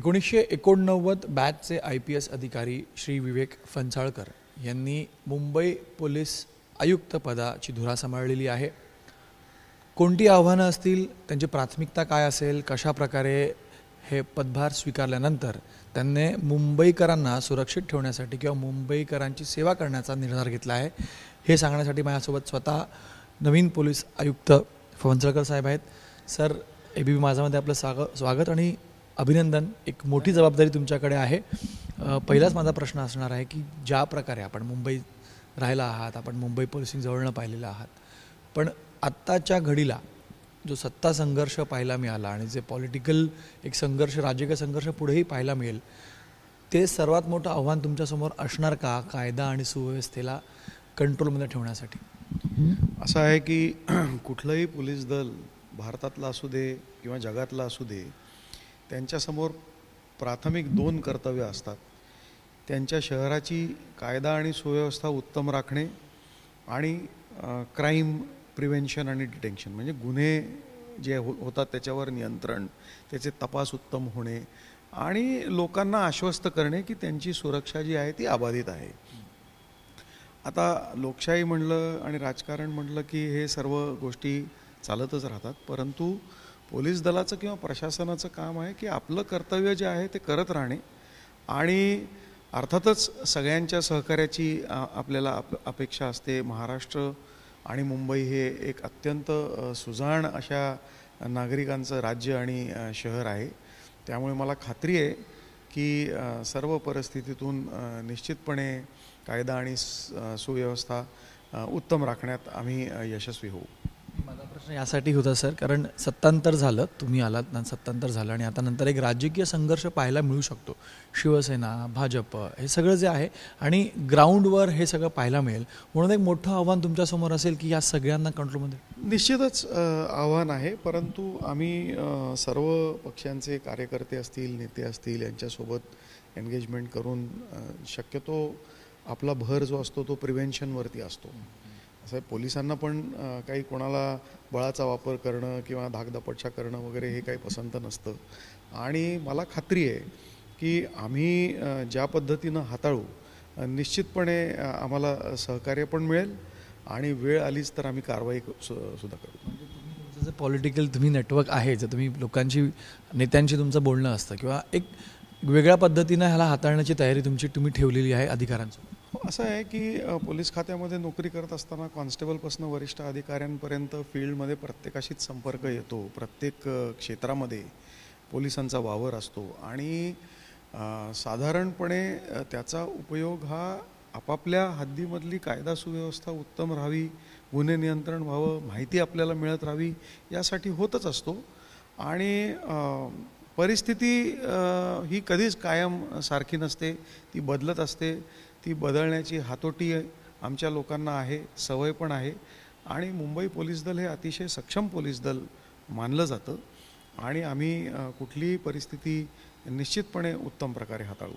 1989 बॅचचे IPS अधिकारी श्री विवेक फणसाळकर यांनी Mumbai police आयुक्त पदाची धुरा सांभाळलेली आहे। कोणती आव्हाने असतील, त्यांची प्राथमिकता काय असेल, कशा प्रकारे हे पदभार स्वीकारल्यानंतर त्यांनी मुंबईकरांना सुरक्षित ठेवण्यासाठी किंवा मुंबईकरांची सेवा करण्याचा निर्धार घेतला आहे हे सांगण्यासाठी माझ्यासोबत स्वतः नवीन पोलीस आयुक्त फणसाळकर साहेब आहेत। सर, ABP माझामध्ये आपलं स्वागत आणि अभिनंदन। एक मोठी जबाबदारी तुमच्याकडे आहे। पहिलाच माझा प्रश्न असणार आहे की ज्या प्रकारे आपण मुंबई राहायला आहात, आपण मुंबई पोलिसिंग जवळनं पाहिलेला आहात, पण आत्ताच्या घडीला जो सत्ता संघर्ष पाहायला मिळाला आणि जे पॉलिटिकल एक संघर्ष, राजकीय संघर्ष पुढेही पाहायला मिळेल, ते सर्वात मोठं आव्हान तुमच्यासमोर असणार का कायदा आणि सुव्यवस्थेला कंट्रोलमध्ये ठेवण्यासाठी? असं आहे की कुठलंही पोलीस दल, भारतातला असू दे किंवा जगातला असू दे, त्यांच्यासमोर प्राथमिक दोन कर्तव्य असतात। त्यांच्या शहराची कायदा आणि सुव्यवस्था उत्तम राखणे आणि क्राईम प्रिव्हेन्शन आणि डिटेक्शन, म्हणजे गुन्हे जे होतात त्याच्यावर नियंत्रण, त्याचे तपास उत्तम होणे आणि लोकांना आश्वस्त करणे की त्यांची सुरक्षा जी आहे ती अबाधित आहे। आता लोकशाही म्हटलं आणि राजकारण म्हटलं की हे सर्व गोष्टी चालतच राहतात, परंतु पोलीस दलाचं किंवा प्रशासनाचं काम आहे की आपलं कर्तव्य जे आहे ते करत राहणे आणि अर्थातच सगळ्यांच्या सहकार्याची आपल्याला अपेक्षा असते। महाराष्ट्र आणि मुंबई हे एक अत्यंत सुजाण अशा नागरिकांचं राज्य आणि शहर आहे, त्यामुळे मला खात्री आहे की सर्व परिस्थितीतून निश्चितपणे कायदा आणि सुव्यवस्था उत्तम राखण्यात आम्ही यशस्वी होऊ। माझा प्रश्न यासाठी होता सर, कारण सत्तांतर झालं, तुम्ही आलात ना, सत्तांतर झालं आणि आता नंतर एक राजकीय संघर्ष पाहायला मिळू शकतो। शिवसेना, भाजप हे सगळं जे आहे आणि ग्राउंडवर हे सगळं पाहायला मिळेल, म्हणून एक मोठं आव्हान तुमच्यासमोर असेल की या सगळ्यांना कंट्रोलमध्ये? निश्चितच आव्हान आहे, परंतु आम्ही सर्व पक्षांचे कार्यकर्ते असतील, नेते असतील यांच्यासोबत एंगेजमेंट करून शक्यतो आपला भर जो असतो तो प्रिव्हेन्शनवरती असतो। असं पोलिसांना पण काही कोणाला बळाचा वापर करणं किंवा धाकधपटशा करणं वगैरे हे काही पसंत नसतं आणि मला खात्री आहे की आम्ही ज्या पद्धतीनं हाताळू निश्चितपणे आम्हाला सहकार्य पण मिळेल आणि वेळ आलीच तर आम्ही कारवाई सुद्धा करू। म्हणजे पॉलिटिकल तुम्ही नेटवर्क आहे, जर तुम्ही लोकांशी, नेत्यांशी तुमचं बोलणं असतं किंवा एक वेगळ्या पद्धतीनं ह्याला हाताळण्याची तयारी तुम्ही ठेवलेली आहे अधिकाऱ्यांसोबत? असं आहे की पोलीस खात्यामध्ये नोकरी करत असताना कॉन्स्टेबलपासून वरिष्ठ अधिकाऱ्यांपर्यंत फील्डमध्ये प्रत्येकाशीच संपर्क येतो। प्रत्येक क्षेत्रामध्ये पोलिसांचा वावर असतो आणि साधारणपणे त्याचा उपयोग हा आपापल्या हद्दीमधली कायदा सुव्यवस्था उत्तम राहावी, गुन्हे नियंत्रण व्हावं, माहिती आपल्याला मिळत राहावी यासाठी होतच असतो आणि परिस्थिती ही कधीच कायम सारखी नसते, ती बदलत असते। ती बदलण्याची हातोटी आमच्या लोकांना आहे, सवय पण आहे आणि मुंबई पोलीस दल हे अतिशय सक्षम पोलीस दल मानलं जातं आणि आम्ही कुठलीही परिस्थिती निश्चितपणे उत्तम प्रकारे हाताळू।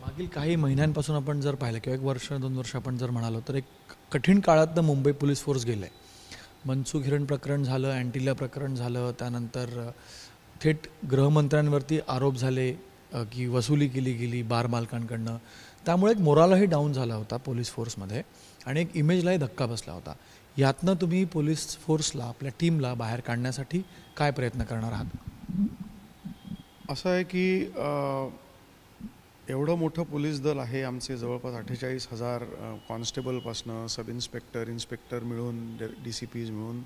मागील काही महिन्यांपासून आपण जर पाहिलं किंवा एक वर्ष, 2 वर्ष आपण जर म्हणालो तर एक कठीण काळातनं मुंबई पोलीस फोर्स गेलं आहे। मनसुख हिरण प्रकरण झालं, अँटिला प्रकरण झालं, त्यानंतर थेट गृहमंत्र्यांवरती आरोप झाले की वसुली केली गेली बारमालकांकडनं, त्यामुळे एक मोरालही डाऊन झाला होता पोलीस फोर्समध्ये आणि एक इमेजलाही धक्का बसला होता। यातनं तुम्ही पोलीस फोर्सला, आपल्या टीमला बाहेर काढण्यासाठी काय प्रयत्न करणार आहात? असं आहे की एवढं मोठं पोलीस दल आहे आमचे, जवळपास 48,000 कॉन्स्टेबलपासनं सब इन्स्पेक्टर, इन्स्पेक्टर मिळून, DCPs मिळून,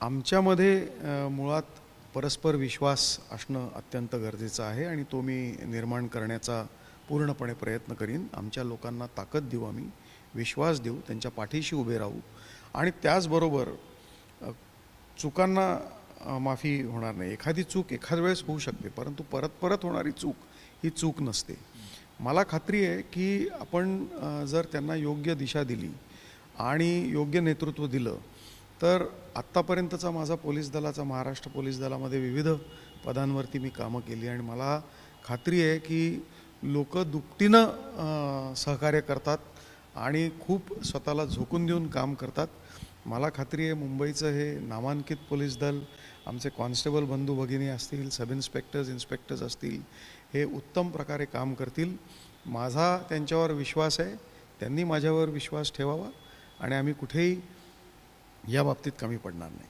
आमच्यामध्ये मुळात परस्पर विश्वास असणं अत्यंत गरजेचं आहे आणि तो मी निर्माण करण्याचा पूर्णपणे प्रयत्न करीन। आमच्या लोकांना ताकद देऊ, आम्ही विश्वास देऊ, त्यांच्या पाठीशी उभे राहू आणि त्याचबरोबर चुकांना माफी होणार नाही। एखादी चूक एखाद वेळेस होऊ शकते, परंतु परत परत होणारी चूक ही चूक नसते। मला खात्री आहे की आपण जर त्यांना योग्य दिशा दिली आणि योग्य नेतृत्व दिलं तर आत्तापर्यंतचा माझा पोलीस दलाचा, महाराष्ट्र पोलीस दलामध्ये विविध पदांवरती मी कामं केली आणि मला खात्री आहे की लोक दुपटीनं सहकार्य करतात आणि खूप स्वतःला झोकून देऊन काम करतात। मला खात्री आहे मुंबईचं हे नामांकित पोलीस दल आमचे कॉन्स्टेबल बंधू भगिनी असतील, सब इन्स्पेक्टर्स इन्स्पेक्टर्स असतील, हे उत्तम प्रकारे काम करतील। माझा त्यांच्यावर विश्वास आहे, त्यांनी माझ्यावर विश्वास ठेवावा आणि आम्ही कुठेही या बाबतीत कमी पडणार नाही।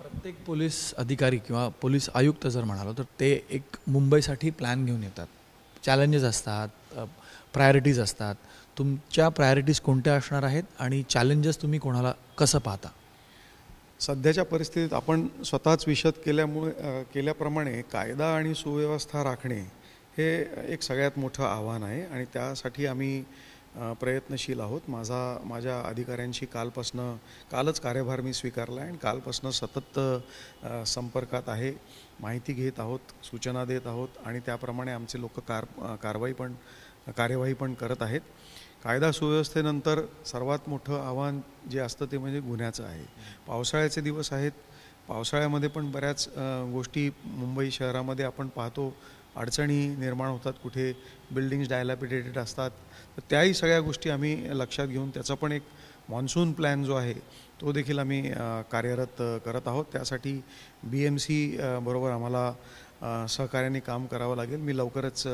प्रत्येक पोलीस अधिकारी किंवा पोलीस आयुक्त जर म्हणालो तर ते एक मुंबईसाठी प्लॅन घेऊन येतात, चॅलेंजेस असतात, प्रायोरिटीज असतात। तुमच्या प्रायोरिटीज कोणत्या असणार आहेत आणि चॅलेंजेस तुम्ही कोणाला कसं पाहता? सध्याच्या परिस्थितीत आपण स्वतःच विषद केल्याप्रमाणे कायदा आणि सुव्यवस्था राखणे हे एक सगळ्यात मोठं आव्हान आहे आणि त्यासाठी आम्ही प्रयत्नशील आहोत। माझ्या अधिकाऱ्यांशी कालच कार्यभार मी स्वीकारला आहे आणि कालपासून सतत संपर्कात आहे, माहिती घेत आहोत, सूचना देत आहोत आणि त्याप्रमाणे आमचे लोक कार्यवाही पण करत आहेत। कायदा सुव्यवस्थेनंतर सर्वात मोठं आव्हान जे असतं ते म्हणजे गुन्ह्याचं आहे। पावसाळ्याचे दिवस आहेत, पावसाळ्यामध्ये पण बऱ्याच गोष्टी मुंबई शहरामध्ये आपण पाहतो, अडचणी निर्माण होतात, कुठे बिल्डिंग्स डायलॅपिडेटेड असतात, तर त्याही सगळ्या गोष्टी आम्ही लक्षात घेऊन त्याचा पण एक मॉन्सून प्लॅन जो आहे तो देखील आम्ही कार्यरत करत आहोत। त्यासाठी BMC बरोबर आम्हाला सहकार्याने काम करावं लागेल। मी लवकरच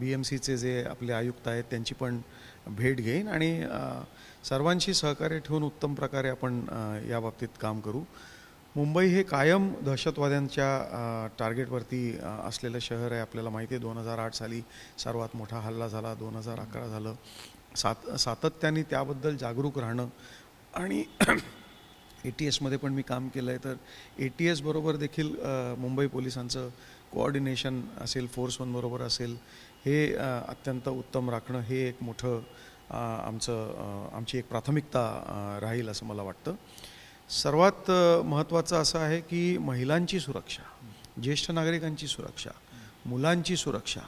BMCचे जे आपले आयुक्त आहेत त्यांची पण भेट घेईन आणि सर्वांशी सहकार्य ठेवून उत्तम प्रकारे आपण या बाबतीत काम करू। मुंबई हे कायम दहशतवाद्यांच्या टार्गेटवरती असलेलं शहर आहे, आपल्याला माहिती आहे। 2008 साली सर्वात मोठा हल्ला झाला, 2011 झालं। सातत्याने त्याबद्दल जागरूक राहणं आणि ATSमध्ये पण मी काम केलं आहे, तर ATS बरोबर देखील मुंबई पोलिसांचं कोऑर्डिनेशन असेल, फोर्स वन बरोबर असेल, हे अत्यंत उत्तम राखणं हे एक मोठं आमची एक प्राथमिकता राहील असं मला वाटतं। सर्वात महत्त्वाचं असं आहे की महिलांची सुरक्षा, ज्येष्ठ नागरिकांची सुरक्षा, मुलांची सुरक्षा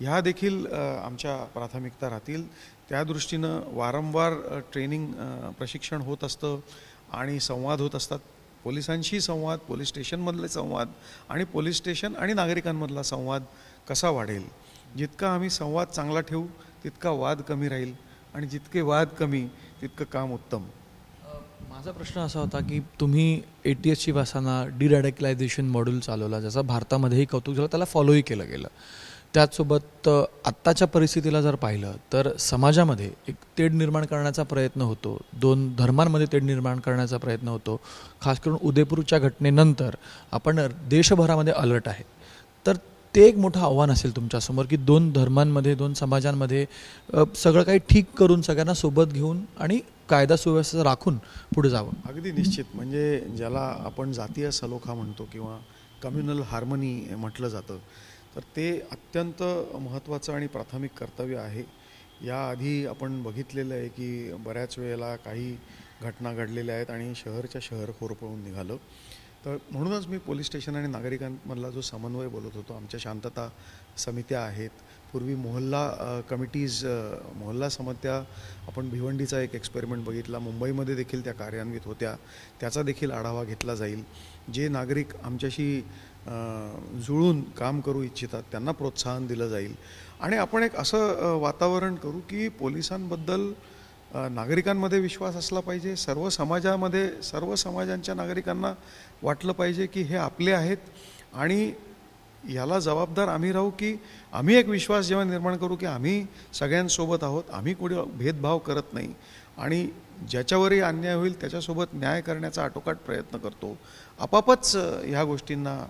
ह्या देखील आमच्या प्राथमिकता राहतील। त्या दृष्टीनं वारंवार ट्रेनिंग प्रशिक्षण होत असतं आणि संवाद होत असतात, पोलिसांशी संवाद, पोलीस स्टेशनमधले संवाद आणि पोलीस स्टेशन आणि नागरिकांमधला संवाद कसा वाढेल। जितका आम्ही संवाद चांगला ठेवू तितका वाद कमी राहील आणि जितके वाद कमी तितकं काम उत्तम। माझा प्रश्न असा होता की तुम्ही ATSची भाषांना डिरॅडिकलायझेशन मॉड्यूल चालवला, जसा भारतामध्येही कौतुक झालं, त्याला फॉलोही केलं गेलं। त्याचसोबत आत्ताच्या परिस्थितीला जर पाहिलं तर समाजामध्ये एक तेढ निर्माण करण्याचा प्रयत्न होतो, दोन धर्मांमध्ये तेढ निर्माण करण्याचा प्रयत्न होतो, खास करून उदयपूरच्या घटनेनंतर आपण देशभरामध्ये अलर्ट आहे। तर ते एक मोठं आव्हान असेल तुमच्यासमोर की दोन धर्मांमध्ये, दोन समाजांमध्ये सगळं काही ठीक करून सगळ्यांना सोबत घेऊन आणि कायदा सुव्यवस्था राखून पुढे जावं। अगदी निश्चित, म्हणजे ज्याला आपण जातीय सलोखा म्हणतो किंवा कम्युनल हार्मनी म्हटलं जातं, तर ते अत्यंत महत्त्वाचं आणि प्राथमिक कर्तव्य आहे। याआधी आपण बघितलेलं आहे की बऱ्याच वेळेला काही घटना घडलेल्या आहेत आणि शहर होरपळून निघालं। तर म्हणूनच मी पोलीस स्टेशन आणि नागरिकांमधला जो समन्वय बोलत होतो, आमच्या शांतता समित्या आहेत, पूर्वी मोहल्ला समित्या, आपण भिवंडीचा एक एक्सपेरिमेंट बघितला, मुंबईमध्ये देखील त्या कार्यान्वित होत्या, त्याचा देखील आढावा घेतला जाईल। जे नागरिक आमच्याशी जुळून काम करू इच्छितात त्यांना प्रोत्साहन दिलं जाईल आणि आपण एक असं वातावरण करू की पोलिसांबद्दल नागरिकांमध्ये विश्वास असला पाहिजे, सर्व समाजांच्या नागरिकांना वाटलं पाहिजे की हे आपले आहेत आणि याला जबाबदार आम्ही राहू, की आम्ही एक विश्वास जेव्हा निर्माण करू की आम्ही सगळ्यांसोबत आहोत, आम्ही कोणी भेदभाव करत नाही आणि ज्याच्यावरही अन्याय होईल त्याच्यासोबत न्याय करण्याचा आटोकाट प्रयत्न करतो, आपापच ह्या गोष्टींना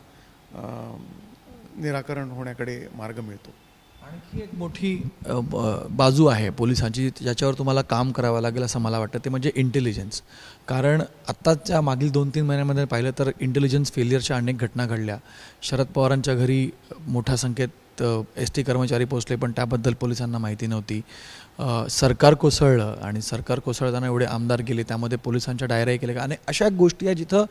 निराकरण होण्याकडे मार्ग मिळतो। आणखी एक मोठी बाजू आहे पोलिसांची ज्याच्यावर तुम्हाला काम करावं लागेल असं मला वाटतं, ते म्हणजे इंटेलिजन्स। कारण आत्ताच्या मागील 2-3 महिन्यामध्ये पाहिलं तर इंटेलिजन्स फेलियरच्या अनेक घटना घडल्या। शरद पवारांच्या घरी मोठा संकेत, ST कर्मचारी पोचले पण त्याबद्दल पोलिसांना माहिती नव्हती, सरकार कोसळलं आणि सरकार कोसळताना एवढे आमदार गेले, त्यामध्ये पोलिसांच्या डायऱ्याही केल्या आणि अशा गोष्टी आहे जिथं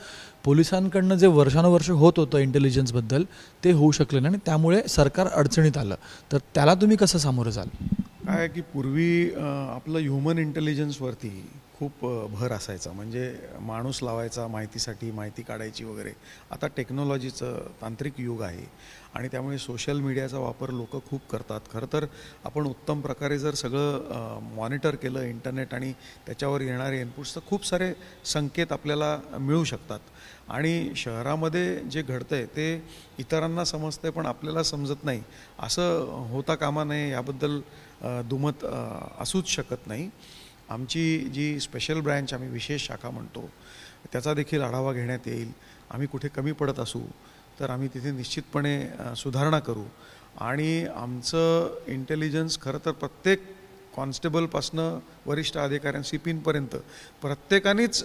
पोलिसांकडनं जे वर्षानुवर्ष होत होतं इंटेलिजन्सबद्दल ते होऊ शकले नाही आणि त्यामुळे सरकार अडचणीत आलं। तर त्याला तुम्ही कसं सामोरं जाल? काय की पूर्वी आपलं ह्युमन इंटेलिजन्सवरती खूप भर असायचा, म्हणजे माणूस लावायचा माहितीसाठी, माहिती काढायची वगैरे. आता टेक्नॉलॉजीचं तांत्रिक युग आहे आणि त्यामुळे सोशल मीडियाचा वापर लोक खूप करतात. खरं तर आपण उत्तम प्रकारे जर सगळं मॉनिटर केलं, इंटरनेट आणि त्याच्यावर येणारे इनपुट्स, तर खूप सारे संकेत आपल्याला मिळू शकतात. आणि शहरामध्ये जे घडतंय ते इतरांना समजतंय पण आपल्याला समजत नाही, असं होता कामा नये, याबद्दल दुमत असूच शकत नाही. आमची जी स्पेशल ब्रँच, आम्ही विशेष शाखा म्हणतो, त्याचा देखील आढावा घेण्यात येईल. आम्ही कुठे कमी पडत असू तर आम्ही तिथे निश्चितपणे सुधारणा करू. आणि आमचं इंटेलिजन्स खरं तर प्रत्येक कॉन्स्टेबलपासनं वरिष्ठ अधिकाऱ्यां सीपींपर्यंत प्रत्येकानेच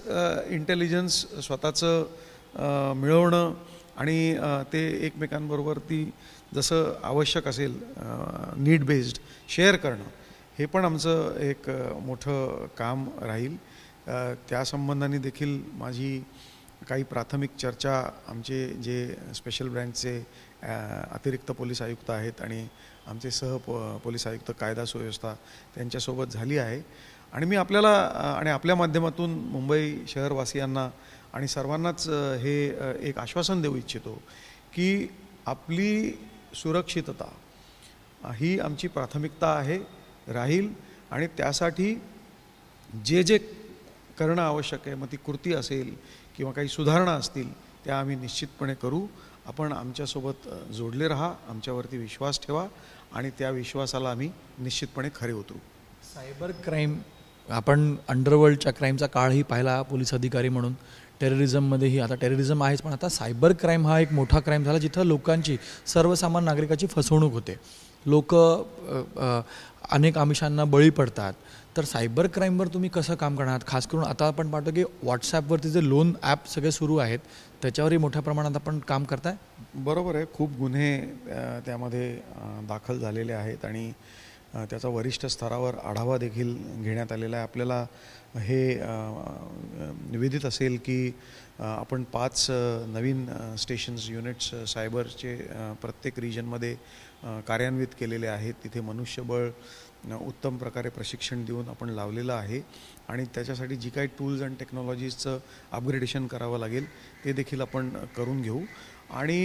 इंटेलिजन्स स्वतःचं मिळवणं आणि ते एकमेकांबरोबर ती जसं आवश्यक असेल नीड बेस्ड शेअर करणं, हे पण आमचं एक मोठं काम राहील. त्या संबंधाने देखील माझी काही प्राथमिक चर्चा आमचे जे स्पेशल ब्रँचचे अतिरिक्त पोलीस आयुक्त आहेत आणि आमचे पोलीस आयुक्त कायदा सुव्यवस्था त्यांच्यासोबत झाली आहे. आणि मी आपल्याला आणि आपल्या माध्यमातून मुंबई शहरवासियांना आणि सर्वांनाच हे एक आश्वासन देऊ इच्छितो की आपली सुरक्षितता ही आमची प्राथमिकता आहे, राहील. आणि त्यासाठी जे जे करणं आवश्यक आहे, मग ती कृती असेल किंवा काही सुधारणा असतील, त्या आम्ही निश्चितपणे करू. आपण आमच्यासोबत जोडले राहा, आमच्यावरती विश्वास ठेवा आणि त्या विश्वासाला आम्ही निश्चितपणे खरे उतरू. सायबर क्राईम, आपण अंडरवर्ल्डच्या क्राईमचा काळही पाहिला पोलीस अधिकारी म्हणून. टेररिझममध्येही आता टेररिझम आहेच, पण आता सायबर क्राईम हा एक मोठा क्राईम झाला, जिथं लोकांची, सर्वसामान्य नागरिकाची फसवणूक होते, लोक अनेक आमिषांना बळी पडतात. तर सायबर क्राईमवर तुम्ही कसं काम करणार? खास करून आता आपण पाहतो की व्हॉट्सॲपवरती जे लोन ॲप सगळे सुरू आहेत, त्याच्यावरही मोठ्या प्रमाणात आपण काम करताय. बरोबर आहे, खूप गुन्हे त्यामध्ये दाखल झालेले आहेत आणि त्याचा वरिष्ठ स्तरावर आढावा देखील घेण्यात आलेला आहे. आपल्याला हे निवेदित असेल की आपण 5 नवीन स्टेशन्स, युनिट्स सायबरचे प्रत्येक रिजनमध्ये कार्यान्वित केलेले आहेत. तिथे मनुष्यबळ उत्तम प्रकारे प्रशिक्षण देऊन आपण लावलेलं आहे आणि त्याच्यासाठी जी काही टूल्स अँड टेक्नॉलॉजीजचं अपग्रेडेशन करावं लागेल ते देखील आपण करून घेऊ. आणि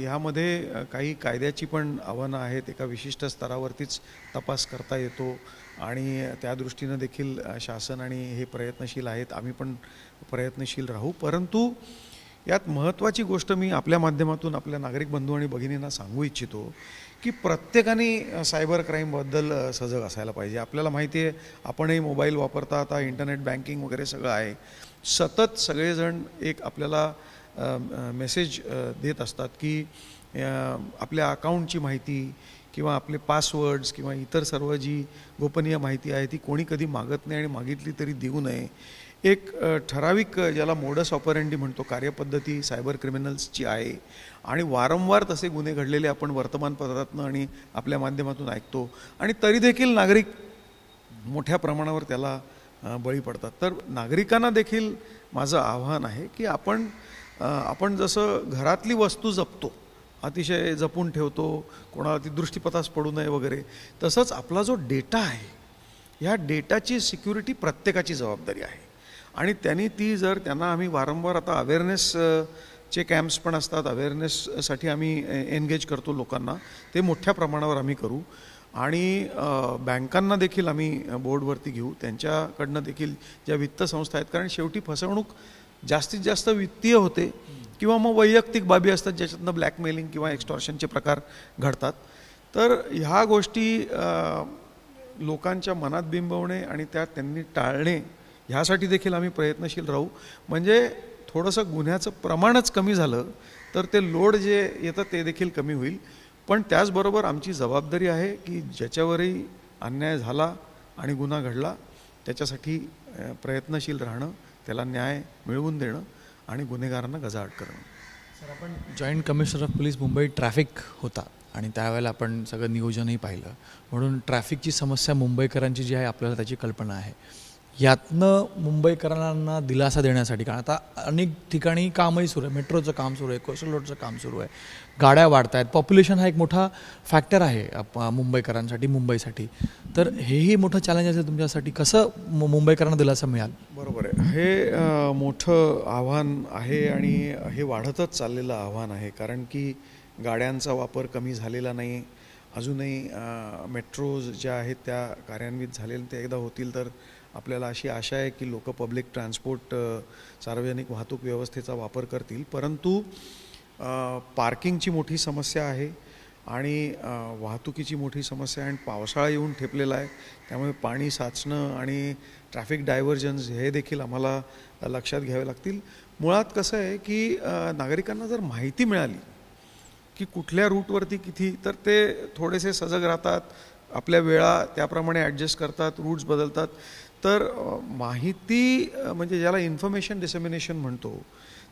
ह्यामध्ये काही कायद्याची पण आव्हानं आहेत. एका विशिष्ट स्तरावरतीच तपास करता येतो आणि त्या दृष्टीनं देखील शासन आणि हे प्रयत्नशील आहेत. आम्ही पण प्रयत्नशील राहू. परंतु यात महत्त्वाची गोष्ट मी आपल्या माध्यमातून आपल्या नागरिक बंधू आणि भगिनींना सांगू इच्छितो की प्रत्येकाने सायबर क्राईमबद्दल सजग असायला पाहिजे. आपल्याला माहिती आहे, आपणही मोबाईल वापरता, आता इंटरनेट बँकिंग वगैरे सगळं आहे. सतत सगळेजण एक आपल्याला मेसेज देत असतात की आपल्या अकाउंटची माहिती किंवा आपले पासवर्ड्स किंवा इतर सर्व जी गोपनीय माहिती आहे ती कोणी कधी मागत नाही आणि मागितली तरी देऊ नये. एक ठराविक, ज्याला मोडस ऑपरेंडी म्हणतो, कार्यपद्धती सायबर क्रिमिनल्सची आहे आणि वारंवार तसे गुन्हे घडलेले आपण वर्तमानपत्रातनं आणि आपल्या माध्यमातून ऐकतो आणि तरी देखील नागरिक मोठ्या प्रमाणावर त्याला बळी पडतात. तर नागरिकांना देखील माझं आव्हान आहे की आपण जसं घरातली वस्तू जपतो, अतिशय जपून ठेवतो, कोणाला ती दृष्टीपथास पडू नये वगैरे, तसंच आपला जो डेटा आहे ह्या डेटाची सिक्युरिटी प्रत्येकाची जबाबदारी आहे. आणि त्यांनी ती जर त्यांना आम्ही वारंवार, आता अवेअरनेसचे कॅम्प्स पण असतात, अवेअरनेससाठी आम्ही एनगेज करतो लोकांना, ते मोठ्या प्रमाणावर आम्ही करू. आणि बँकांना देखील आम्ही बोर्डवरती घेऊ, त्यांच्याकडनं देखील, ज्या वित्त संस्था आहेत, कारण शेवटी फसवणूक जास्तीत जास्त वित्तीय होते किंवा मग वैयक्तिक बाबी असतात ज्याच्यातनं ब्लॅकमेलिंग किंवा एक्स्टॉर्शनचे प्रकार घडतात. तर ह्या गोष्टी लोकांच्या मनात बिंबवणे आणि त्या त्यांनी टाळणे ह्यासाठी देखील आम्ही प्रयत्नशील राहू. म्हणजे थोडंसं गुन्ह्याचं प्रमाणच कमी झालं तर ते लोड जे येतं ते देखील कमी होईल. पण त्याचबरोबर आमची जबाबदारी आहे की ज्याच्यावरही अन्याय झाला आणि गुन्हा घडला त्याच्यासाठी प्रयत्नशील राहणं, त्याला न्याय मिळवून देणं आणि गुन्हेगारांना गजाआड करणं. सर, आपण joint commissioner of police Mumbai traffic होता आणि त्यावेळेला आपण सगळं नियोजनही पाहिलं, म्हणून ट्रॅफिकची समस्या मुंबईकरांची जी आहे आपल्याला त्याची कल्पना आहे. यातनं मुंबईकरांना दिलासा देण्यासाठी, कारण आता अनेक ठिकाणी कामही सुरू आहे, मेट्रोचं काम सुरू आहे, कोस्टल रोडचं काम सुरू आहे, गाड्या वाढत आहेत, पॉप्युलेशन हा एक मोठा फॅक्टर आहे मुंबईकरांसाठी, मुंबईसाठी. तर हेही मोठं चॅलेंज असेल तुमच्यासाठी, कसं मुंबईकरांना दिलासा मिळाल? बरोबर आहे, हे मोठं आव्हान आहे आणि हे वाढतच चाललेलं आव्हान आहे, कारण की गाड्यांचा वापर कमी झालेला नाही, अजूनही मेट्रोज ज्या आहेत त्या कार्यान्वित झालेल्या, ते एकदा होतील तर आपल्याला अशी आशा आहे की लोक पब्लिक ट्रान्सपोर्ट, सार्वजनिक वाहतूक व्यवस्थेचा वापर करतील. परंतु पार्किंगची मोठी समस्या आहे आणि वाहतुकीची मोठी समस्या आहे आणि पावसाळा येऊन ठेपलेला आहे, त्यामुळे पाणी साचणं आणि ट्रॅफिक डायव्हर्जन्स हे देखील आम्हाला लक्षात घ्यावे लागतील. मुळात कसं आहे की नागरिकांना जर माहिती मिळाली की कुठल्या रूटवरती किती, तर ते थोडेसे सजग राहतात, आपल्या वेळा त्याप्रमाणे ॲडजस्ट करतात, रूट्स बदलतात. तर माहिती म्हणजे ज्याला इन्फॉर्मेशन डिसेमिनेशन म्हणतो,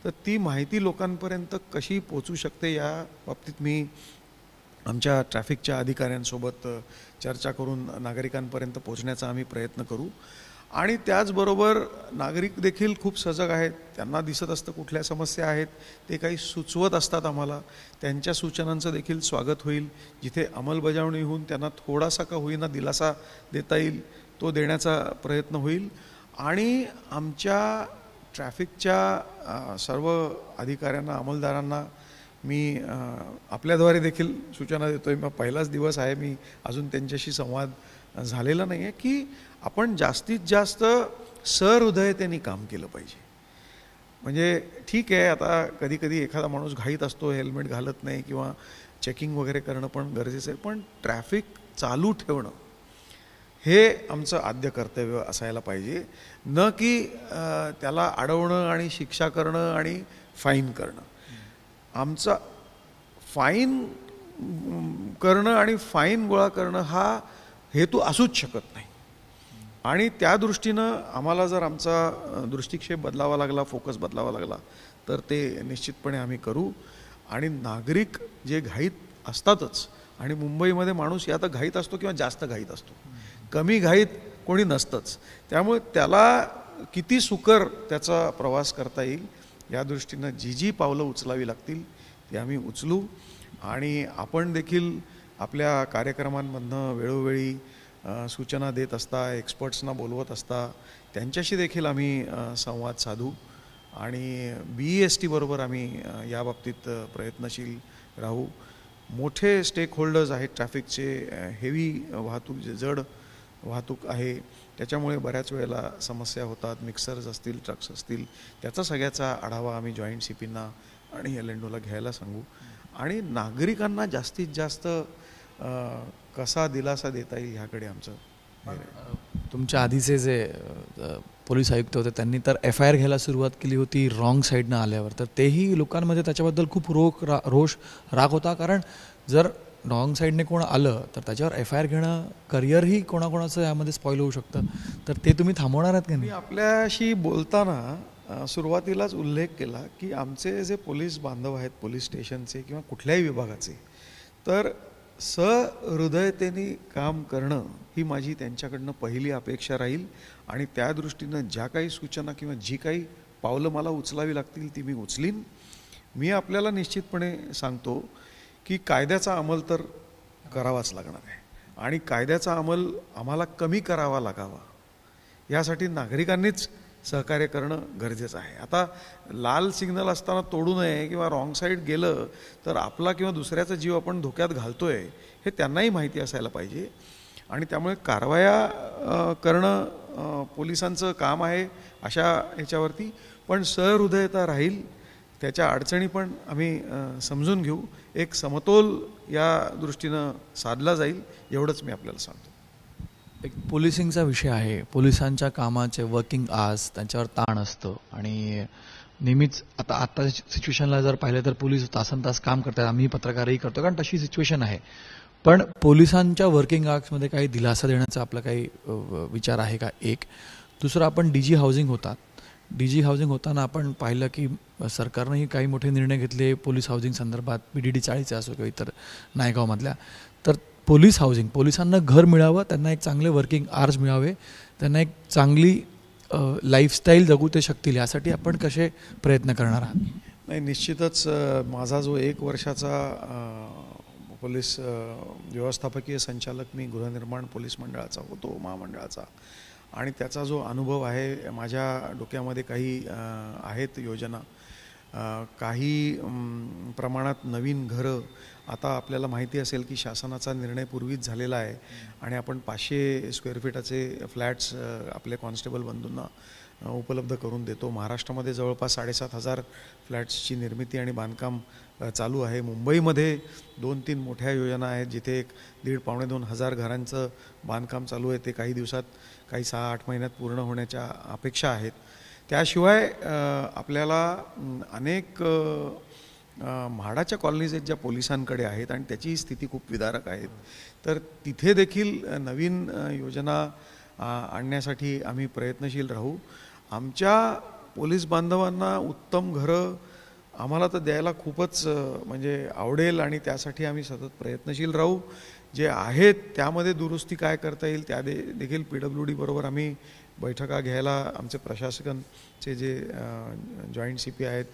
तर ती माहिती लोकांपर्यंत कशी पोचू शकते या बाबतीत मी आमच्या ट्रॅफिकच्या अधिकाऱ्यांसोबत चर्चा करून नागरिकांपर्यंत पोचण्याचा आम्ही प्रयत्न करू. आणि त्याचबरोबर नागरिक देखील खूप सजग आहेत, त्यांना दिसत असतं कुठल्या समस्या आहेत, ते काही सुचवत असतात आम्हाला, त्यांच्या सूचनांचं देखील स्वागत होईल. जिथे अंमलबजावणी होऊन त्यांना थोडासा का होईना दिलासा देता येईल तो देण्याचा प्रयत्न होईल. आणि आमच्या ट्रॅफिकच्या सर्व अधिकाऱ्यांना, अंमलदारांना मी आपल्याद्वारे देखील सूचना देतो आहे, पहिलाच दिवस आहे, मी अजून त्यांच्याशी संवाद झालेला नाही आहे, की आपण जास्तीत जास्त सहृदयतेने काम केलं पाहिजे. म्हणजे ठीक आहे, आता कधी कधी एखादा माणूस घाईत असतो, हेल्मेट घालत नाही किंवा चेकिंग वगैरे करणं पण गरजेचं आहे, पण ट्रॅफिक चालू ठेवणं हे आमचं आद्य कर्तव्य असायला पाहिजे, न की त्याला अडवणं आणि शिक्षा करणं आणि फाईन करणं. आमचा फाईन करणं आणि फाईन गोळा करणं हा हेतू असूच शकत नाही. आणि त्या दृष्टीनं आम्हाला जर आमचा दृष्टिक्षेप बदलावा लागला, फोकस बदलावा लागला, तर ते निश्चितपणे आम्ही करू. आणि नागरिक जे घाईत असतातच, आणि मुंबईमध्ये माणूस या तर घाईत असतो किंवा जास्त घाईत असतो, कमी घाईत कोणी नसतंच, त्यामुळे त्याला किती सुकर त्याचा प्रवास करता येईल या दृष्टीनं जी जी पावलं उचलावी लागतील ती आम्ही उचलू. आणि आपण देखील आपल्या कार्यक्रमांमधनं वेळोवेळी सूचना देत असता, एक्सपर्ट्सना बोलवत असता, त्यांच्याशी देखील आम्ही संवाद साधू आणि BEST बरोबर आम्ही याबाबतीत प्रयत्नशील राहू. मोठे स्टेक होल्डर्स आहेत ट्रॅफिकचे, हेवी वाहतूक, जे जड वाहतूक आहे त्याच्यामुळे बऱ्याच वेळेला समस्या होतात, मिक्सर्स असतील, ट्रक्स असतील, त्याचा सगळ्याचा आढावा आम्ही जॉईंट CP ना आणि LNO ला घ्यायला सांगू. आणि नागरिकांना जास्तीत जास्त कसा दिलासा देता येईल ह्याकडे आमचं. तुमच्या आधीचे जे पोलीस आयुक्त होते त्यांनी तर FIR घ्यायला सुरुवात केली होती रॉंग साईडनं आल्यावर, तर तेही लोकांमध्ये त्याच्याबद्दल खूप रोष राग होता, कारण जर रॉंग साईडने कोण आलं तर त्याच्यावर FIR घेणं, करिअरही कोणाकोणाचं यामध्ये स्पॉईल होऊ शकतं, तर ते तुम्ही थांबवणार आहात की नाही? आपल्याशी बोलताना सुरुवातीलाच उल्लेख केला की आमचे जे पोलीस बांधव आहेत पोलीस स्टेशनचे किंवा कुठल्याही विभागाचे, तर सहृदयतेने काम करणं ही माझी त्यांच्याकडनं पहिली अपेक्षा राहील. आणि त्या दृष्टीनं ज्या काही सूचना किंवा जी काही पावलं मला उचलावी लागतील ती मी उचलीन. मी आपल्याला निश्चितपणे सांगतो की कायद्याचा अंमल तर करावाच लागणार आहे, आणि कायद्याचा अंमल आम्हाला कमी करावा लागावा यासाठी नागरिकांनीच सहकार्य करणं गरजेचं आहे. आता लाल सिग्नल असताना तोडू नये किंवा रॉंग साईड गेलं तर आपला किंवा दुसऱ्याचा जीव आपण धोक्यात घालतोय हे त्यांनाही माहिती असायला पाहिजे, आणि त्यामुळे कारवाया करणं पोलिसांचं काम आहे अशा ह्याच्यावरती, पण सहृदयता राहील, त्याच्या अडचणी पण आम्ही समजून घेऊ, एक समतोल या दृष्टीनं साधला जाईल एवढंच मी आपल्याला सांगतो. एक पोलिसिंगचा विषय आहे, पोलिसांच्या कामाचे वर्किंग आवर्स, त्यांच्यावर ताण असतं आणि नेहमीच आता सिच्युएशनला जर पाहिलं तर पोलीस तासनतास काम करतात, आम्ही पत्रकारही करतो कारण तशी सिच्युएशन आहे, पण पोलिसांच्या वर्किंग आवर्समध्ये काही दिलासा देण्याचा आपला काही विचार आहे का? एक दुसरं, आपण DG हाऊसिंग होताना आपण पाहिलं की सरकारनेही काही मोठे निर्णय घेतले पोलीस हाऊसिंग संदर्भात, PDD 40 असो किंवा इतर नायगावमधल्या, तर पोलीस हाऊसिंग, पोलिसांना घर मिळावं, त्यांना एक चांगले वर्किंग आवर्स मिळावे, त्यांना एक चांगली लाईफस्टाईल जगू ते शकतील यासाठी आपण कसे प्रयत्न करणार आहात? नाही, निश्चितच माझा जो एक वर्षाचा पोलीस व्यवस्थापकीय संचालक मी गृहनिर्माण पोलीस मंडळाचा होतो, महामंडळाचा, आणि त्याचा जो अनुभव आहे माझ्या डोक्यामध्ये काही आहेत योजना, काही प्रमाणात नवीन घरं. आता आपल्याला माहिती असेल की शासनाचा निर्णय पूर्वीच झालेला आहे आणि आपण 500 स्क्वेअर फीटाचे फ्लॅट्स आपले कॉन्स्टेबल बंधूंना उपलब्ध करून देतो. महाराष्ट्रामध्ये जवळपास 7,500 फ्लॅट्सची निर्मिती आणि बांधकाम चालू आहे. मुंबईमध्ये 2-3 मोठ्या योजना आहेत जिथे 1,500-2,000 घरांचं बांधकाम चालू आहे. ते काही दिवसात, काही 6-8 महिन्यात पूर्ण होण्याच्या अपेक्षा आहेत. त्याशिवाय आपल्याला अनेक म्हाडाच्या कॉलनीज आहेत ज्या पोलिसांकडे आहेत आणि त्याची स्थिती खूप विदारक आहे, तर तिथे देखील नवीन योजना आणण्यासाठी आम्ही प्रयत्नशील राहू. आमच्या पोलीस बांधवांना उत्तम घरं आम्हाला तर द्यायला खूपच म्हणजे आवडेल आणि त्यासाठी आम्ही सतत प्रयत्नशील राहू. जे आहेत त्यामध्ये दुरुस्ती काय करता येईल त्या देखील पीडब्ल्यूडी बरोबर आम्ही बैठका घ्यायला, आमचे प्रशासकांचे जे जॉईंट CP आहेत,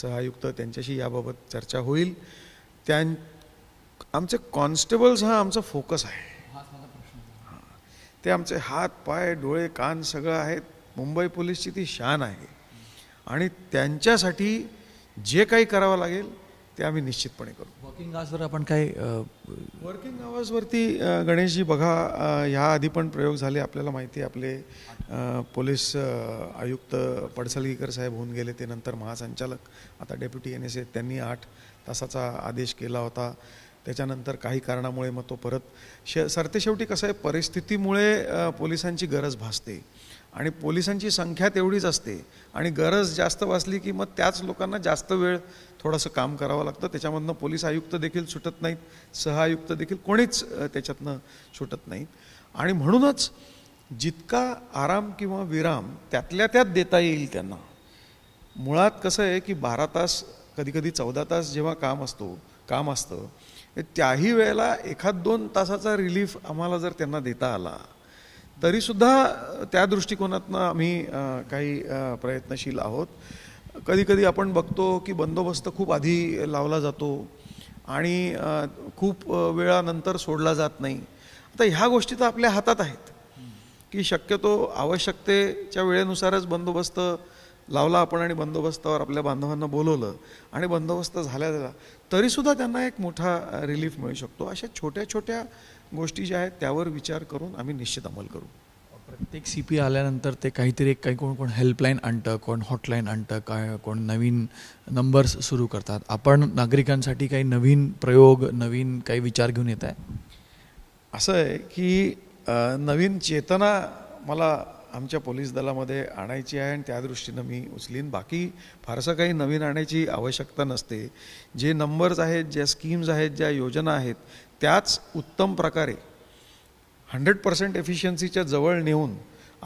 सहआयुक्त, त्यांच्याशी याबाबत चर्चा होईल. आमचे कॉन्स्टेबल्स हा आमचा फोकस आहे. ते आमचे हात, पाय, डोळे, कान सगळं आहेत. मुंबई पोलीसची ती शान आहे आणि त्यांच्यासाठी जे काही करावं लागेल ते आम्ही निश्चितपणे करू. वर्किंग आवर्सवर आपण काय वर्किंग आवर्सवरती गणेशजी बघा, ह्या आधी पण प्रयोग झाले. आपल्याला माहिती आहे, आपले पोलीस आयुक्त पडसलगीकर साहेब होऊन गेले, ते नंतर महासंचालक, आता डेप्युटी NSA, त्यांनी 8 तासाचा आदेश केला होता. त्याच्यानंतर काही कारणामुळे मग तो परत सरतेशेवटी कसं आहे, परिस्थितीमुळे पोलिसांची गरज भासते आणि पोलिसांची संख्या तेवढीच असते आणि गरज जास्त भासली की मग त्याच लोकांना जास्त वेळ थोडंसं काम करावं लागतं. त्याच्यामधनं पोलीस आयुक्त देखील सुटत नाहीत, सहआयुक्त देखील कोणीच त्याच्यातनं सुटत नाहीत आणि म्हणूनच जितका आराम किंवा विराम त्यातल्या त्यात देता येईल त्यांना. मुळात कसं आहे की 12 तास, कधीकधी 14 तास जेव्हा काम असतं त्याही वेळेला 1-2 तासाचा रिलीफ आम्हाला जर त्यांना देता आला तरीसुद्धा त्या दृष्टिकोनातनं आम्ही काही प्रयत्नशील आहोत. कधीकधी आपण बघतो की बंदोबस्त खूप आधी लावला जातो आणि खूप वेळानंतर सोडला जात नाही. आता ह्या गोष्टी तर आपल्या हातात आहेत की शक्यतो आवश्यकतेच्या वेळेनुसारच बंदोबस्त लावला आपण आणि बंदोबस्तावर आपल्या बांधवांना बोलवलं आणि बंदोबस्त झाला तरीसुद्धा त्यांना एक मोठा रिलीफ मिळू शकतो. अशा छोट्या छोट्या गोष्टी ज्या आहेत त्यावर विचार करून आम्ही निश्चित अंमल करू. प्रत्येक CP आल्यानंतर ते काहीतरी एक, काही कोण हेल्पलाईन आणतं, कोण हॉटलाईन आणतं, काय कोण नवीन नंबर्स सुरू करतात. आपण नागरिकांसाठी काही नवीन प्रयोग, नवीन काही विचार घेऊन येत आहे? असं आहे की नवीन चेतना मला आमच्या पोलीस दलामध्ये आणायची आहे आणि त्या दृष्टीनं मी उचलीन. बाकी फारसं काही नवीन आणायची आवश्यकता नसते. जे नंबर्स आहेत, ज्या स्कीम्स आहेत, ज्या योजना आहेत त्याच उत्तम प्रकारे 100% एफिशियन्सीच्या जवळ नेऊन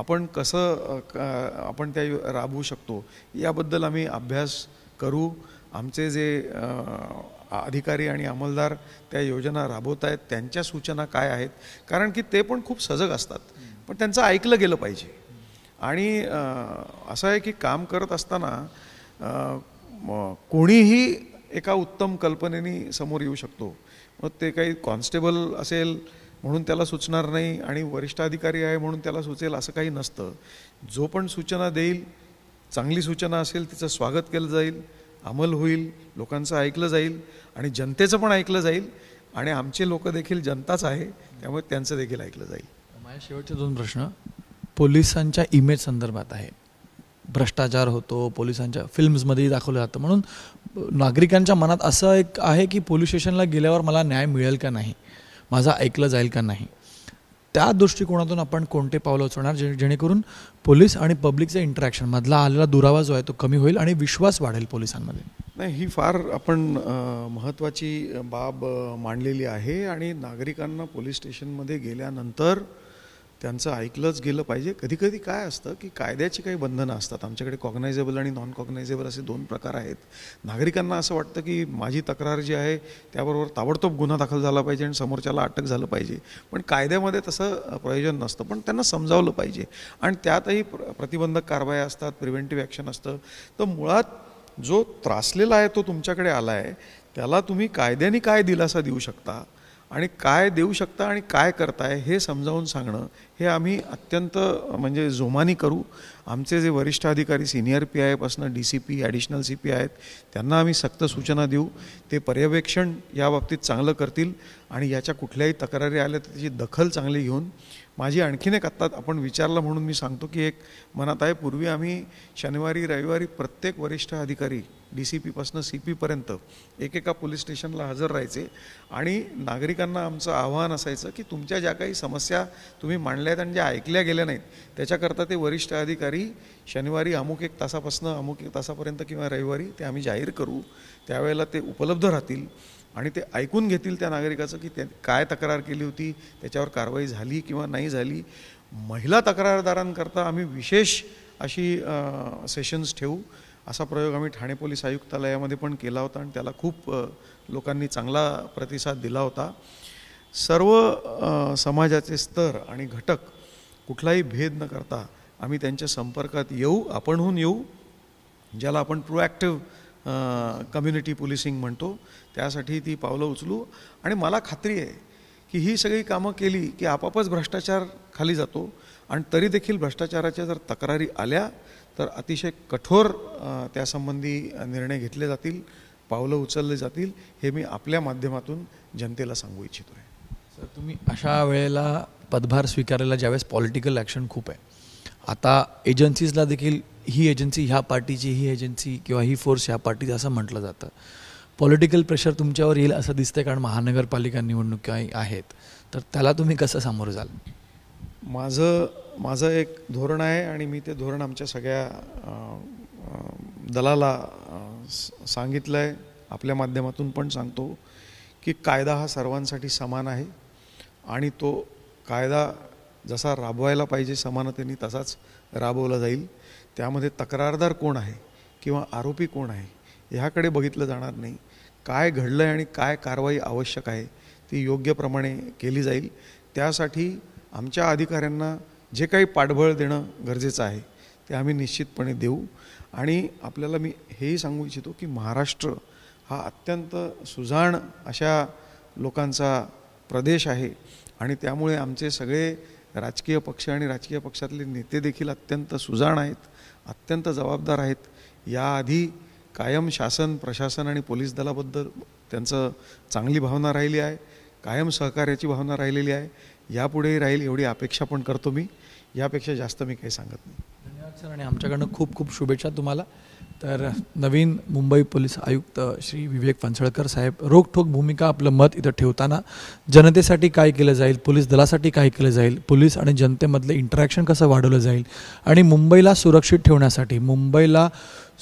आपण कसं आपण त्या राबवू शकतो याबद्दल आम्ही अभ्यास करू. आमचे जे अधिकारी आणि अंमलदार त्या योजना राबवत आहेत त्यांच्या सूचना काय आहेत, कारण की ते पण खूप सजग असतात, पण त्यांचं ऐकलं गेलं पाहिजे. आणि असं आहे की काम करत असताना कोणीही एका उत्तम कल्पनेने समोर येऊ शकतो. मग ते काही कॉन्स्टेबल असेल म्हणून त्याला सुचणार नाही आणि वरिष्ठ अधिकारी आहे म्हणून त्याला सुचेल असं काही नसतं. जो पण सूचना देईल, चांगली सूचना असेल तिचं स्वागत केलं जाईल, अंमल होईल, लोकांचं ऐकलं जाईल आणि जनतेचं पण ऐकलं जाईल. आणि आमचे लोक देखील जनताच आहे त्यामुळे त्यांचं देखील ऐकलं जाईल. माझ्या शेवटचे 2 प्रश्न पोलिसांच्या इमेज संदर्भात आहे. भ्रष्टाचार होतो, पोलिसांच्या फिल्म्समध्येही दाखवलं जातं, म्हणून नागरिकांच्या मनात असं एक आहे की पोलीस स्टेशनला गेल्यावर मला न्याय मिळेल का नाही, माझं ऐकलं जाईल का नाही. त्या दृष्टिकोनातून आपण कोणते पावलं उचलणार जेणेकरून पोलीस आणि पब्लिकचं इंटरॅक्शन मधला आलेला दुरावा जो आहे तो कमी होईल आणि विश्वास वाढेल पोलिसांमध्ये? नाही, ही फार आपण महत्त्वाची बाब मांडलेली आहे आणि नागरिकांना पोलीस स्टेशनमध्ये गेल्यानंतर त्यांचं ऐकलंच गेलं पाहिजे। कधी कधी काय असतं की कायद्याची काही बंधनं असतात। आमच्याकडे कॉग्नायझेबल आणि नॉन कॉग्नायझेबल असे दोन प्रकार आहेत। नागरिकांना असं वाटतं की माझी तक्रार जी आहे त्याबरोबर ताबडतोब गुन्हा दाखल झाला पाहिजे आणि समोरच्याला अटक झालं पाहिजे, पण कायद्यामध्ये तसं प्रयोजन नसतं। पण त्यांना समजावलं पाहिजे आणि त्यातही प्रतिबंधक कारवाई असतात, प्रिव्हेंटिव्ह ॲक्शन असतं। तर मुळात जो त्रासलेला आहे तो तुमच्याकडे आला आहे त्याला तुम्ही कायद्याने काय दिलासा देऊ शकता आणि काय देऊ शकता आणि काय करताय हे समजावून सांगणं हे आम्ही अत्यंत म्हणजे जोमानी करू। आमचे जे वरिष्ठ अधिकारी सीनियर PI पासून DCP ॲडिशनल CPI आहेत त्यांना आम्ही सक्त सूचना देऊ, ते पर्यवेक्षण या बाबतीत चांगलं करतील आणि याच्या कुठल्याही तक्रारी आल्या तर त्याची दखल चांगली घेऊन। माझी आणखीन एक आत्ता आपण विचारलं म्हणून मी सांगतो की एक मनात आहे, पूर्वी आम्ही शनिवारी रविवारी प्रत्येक वरिष्ठ अधिकारी DCP पासून CP पर्यंत एकेका पोलीस स्टेशनला हजर राहायचे आणि नागरिकांना आमचं आव्हान असायचं की तुमच्या ज्या काही समस्या तुम्ही मांडल्या आहेत आणि ज्या ऐकल्या गेल्या नाहीत त्याच्याकरता ते वरिष्ठ अधिकारी शनिवारी अमुक एक तासापासून अमुक एक तासापर्यंत किंवा रविवारी ते आम्ही जाहीर करू, त्यावेळेला ते उपलब्ध राहतील आणि ते ऐकून घेतील त्या नागरिकाचं की काय तक्रार केली होती, त्याच्यावर कारवाई झाली किंवा नाही झाली। महिला तक्रारदारांकरता आम्ही विशेष अशी सेशन्स ठेवू, असा प्रयोग आम्ही ठाणे पोलीस आयुक्तालयामध्ये पण केला होता आणि त्याला खूप लोकांनी चांगला प्रतिसाद दिला होता। सर्व समाजाचे स्तर आणि घटक कुठलाही भेद न करता आम्ही त्यांच्या संपर्कात येऊ, आपणहून येऊ, ज्याला आपण प्रोएक्टिव्ह कम्युनिटी पोलिसिंग म्हणतो, त्यासाठी ती पावलं उचलू। आणि मला खात्री आहे की ही सगळी कामं केली की आपापच भ्रष्टाचार खाली जातो आणि तरी देखील भ्रष्टाचाराच्या जर तक्रारी आल्या तर अतिशय कठोर त्यासंबंधी निर्णय घेतले जातील, पावलं उचलले जातील, हे मी आपल्या माध्यमातून जनतेला सांगू इच्छितो आहे। सर, तुम्ही अशा वेळेला पदभार स्वीकारायला ज्यावेळेस पॉलिटिकल ॲक्शन खूप आहे, आता एजन्सीजला देखील ही एजन्सी ह्या पार्टीची, ही एजन्सी किंवा ही फोर्स ह्या पार्टीचं असं म्हटलं जातं, पॉलिटिकल प्रेशर तुमच्यावर येईल असं दिसतंय कारण महानगरपालिका निवडणुका आहेत, तर त्याला तुम्ही कसं सामोरं जाल? माझं एक धोरण आहे आणि मी ते धोरण आमच्या सगळ्या दलाला सांगितलं आहे, आपल्या माध्यमातून पण सांगतो की कायदा हा सर्वांसाठी समान आहे आणि तो कायदा जसा राबवायला पाहिजे समानतेने तसाच राबवला जाईल। त्यामध्ये तक्रारदार कोण आहे किंवा आरोपी कोण आहे ह्याकडे बघितलं जाणार नाही, काय घडलं आहे आणि काय कारवाई आवश्यक आहे ती योग्य प्रमाणे केली जाईल। त्यासाठी आमच्या अधिकाऱ्यांना जे काही पाठबळ देणं गरजेचं आहे ते आम्ही निश्चितपणे देऊ। आणि आपल्याला मी हेही सांगू इच्छितो की महाराष्ट्र हा अत्यंत सुजाण अशा लोकांचा प्रदेश आहे आणि त्यामुळे आमचे सगळे राजकीय पक्ष आणि राजकीय पक्षातले नेते देखील अत्यंत सुजाण आहेत, अत्यंत जबाबदार आहेत। याआधी कायम शासन, प्रशासन आणि पोलीस दलाबद्दल त्यांचं चांगली भावना राहिली आहे, कायम सहकार्याची भावना राहिलेली आहे, यापुढेही राहील एवढी अपेक्षा पण करतो मी। यापेक्षा जास्त मी काही सांगत नाही। धन्यवाद सर आणि आमच्याकडनं खूप खूप शुभेच्छा तुम्हाला। तर नवीन मुंबई पोलीस आयुक्त श्री विवेक फणसाळकर साहेब, रोखठोक भूमिका, आपलं मत इथं ठेवताना जनतेसाठी काय केलं जाईल, पोलीस दलासाठी काय केलं जाईल, पोलीस आणि जनतेमधलं इंटरॅक्शन कसं वाढवलं जाईल आणि मुंबईला सुरक्षित ठेवण्यासाठी, मुंबईला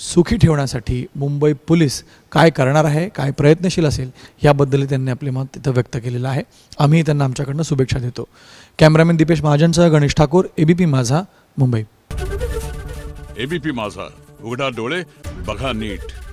सुखी ठेवण्यासाठी मुंबई पोलीस काय करणार आहे, काय प्रयत्नशील असेल, याबद्दल त्यांनी आपले मत तिथं व्यक्त केलेलं आहे। आम्ही त्यांना आमच्याकडनं शुभेच्छा देतो। कॅमेरामॅन दीपेश महाजनसह गणेश ठाकूर, ABP माझा, मुंबई। ABP माझा, उघडा डोळे बघा नीट।